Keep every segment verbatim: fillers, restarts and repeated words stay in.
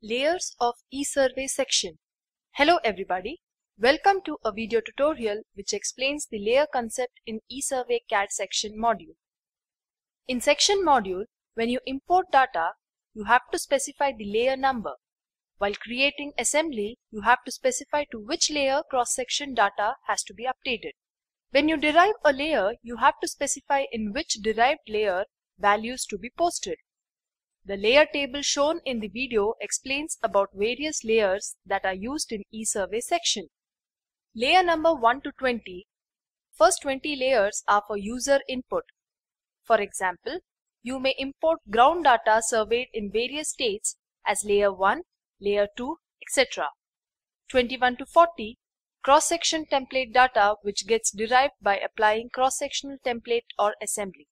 Layers of eSurvey section. Hello everybody, welcome to a video tutorial which explains the layer concept in eSurvey C A D D section module. In section module, when you import data, you have to specify the layer number. While creating assembly, you have to specify to which layer cross-section data has to be updated. When you derive a layer, you have to specify in which derived layer values to be posted. The layer table shown in the video explains about various layers that are used in eSurvey section. Layer number one to twenty. First twenty layers are for user input. For example, you may import ground data surveyed in various states as layer one, layer two, et cetera. twenty-one to forty. Cross-section template data which gets derived by applying cross-sectional template or assembly.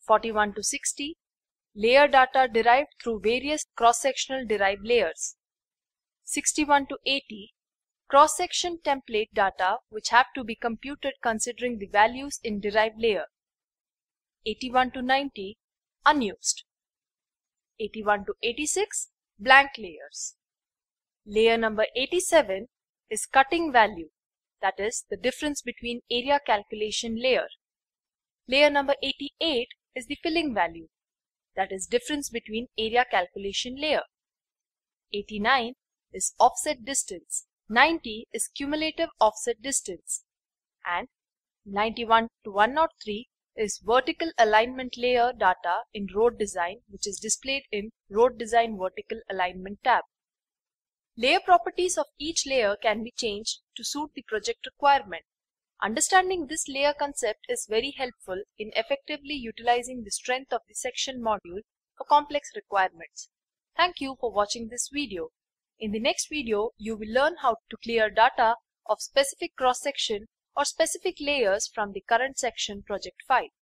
forty-one to sixty. Layer data derived through various cross-sectional derived layers. sixty-one to eighty. Cross-section template data which have to be computed considering the values in derived layer. eighty-one to ninety. Unused. eighty-one to eighty-six. Blank layers. Layer number eighty-seven is cutting value, that is the difference between area calculation layer. Layer number eighty-eight is the filling value, that is difference between area calculation layer. eighty-nine is offset distance, ninety is cumulative offset distance, and ninety-one to one oh three is vertical alignment layer data in road design which is displayed in road design vertical alignment tab. Layer properties of each layer can be changed to suit the project requirement. Understanding this layer concept is very helpful in effectively utilizing the strength of the section module for complex requirements. Thank you for watching this video. In the next video, you will learn how to clear data of specific cross-section or specific layers from the current section project file.